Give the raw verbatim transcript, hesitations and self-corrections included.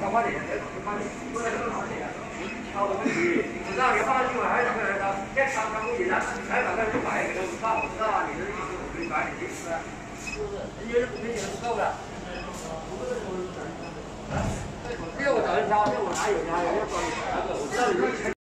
消化点，把过来更好点。啊，我们知道你放进去还是什么来着？健康康不简单，来把它一百给它放，我知道你的意思，我给你把你的意思，是不是？因为我们也是够的。啊，这个我找一下，这我哪有呢？我找一下，我知道你。